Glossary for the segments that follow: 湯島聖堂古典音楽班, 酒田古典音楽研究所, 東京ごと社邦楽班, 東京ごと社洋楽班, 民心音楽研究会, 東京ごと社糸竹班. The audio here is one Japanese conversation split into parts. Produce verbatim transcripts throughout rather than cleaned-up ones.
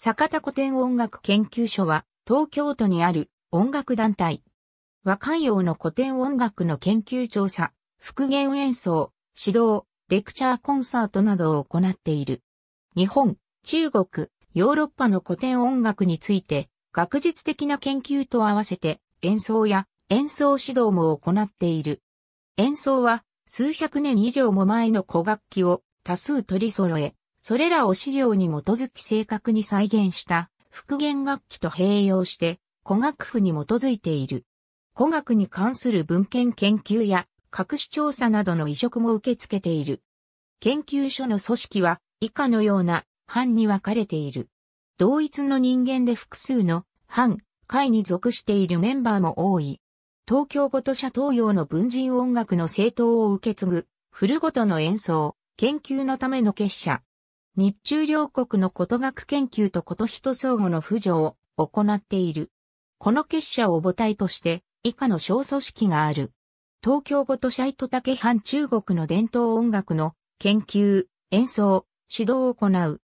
酒田古典音楽研究所は東京都にある音楽団体。和歌謡の古典音楽の研究調査、復元演奏、指導、レクチャーコンサートなどを行っている。日本、中国、ヨーロッパの古典音楽について学術的な研究と合わせて演奏や演奏指導も行っている。演奏は数百年以上も前の古楽器を多数取り揃え、それらを資料に基づき正確に再現した復元楽器と併用して古楽譜に基づいている。古楽に関する文献研究や各種調査などの委嘱も受け付けている。研究所の組織は以下のような班に分かれている。同一の人間で複数の班、会に属しているメンバーも多い。東京ごと社東洋の文人音楽の正統を受け継ぐ古ごとの演奏、研究のための結社。日中両国の古都学研究と古都人相互の扶助を行っている。この結社を母体として以下の小組織がある。東京ごと社糸竹班中国の伝統音楽の研究、演奏、指導を行う。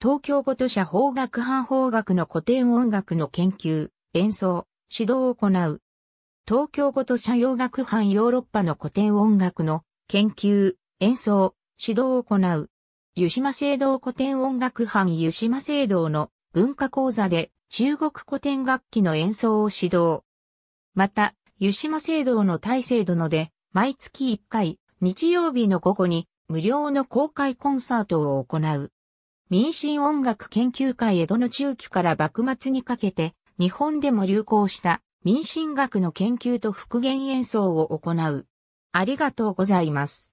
東京ごと社邦楽班邦楽の古典音楽の研究、演奏、指導を行う。東京ごと社洋楽班ヨーロッパの古典音楽の研究、演奏、指導を行う。湯島聖堂古典音楽班湯島聖堂の文化講座で中国古典楽器の演奏を指導。また、湯島聖堂の大聖殿で毎月いっかい日曜日の午後に無料の公開コンサートを行う。民心音楽研究会江戸の中期から幕末にかけて日本でも流行した民心楽の研究と復元演奏を行う。ありがとうございます。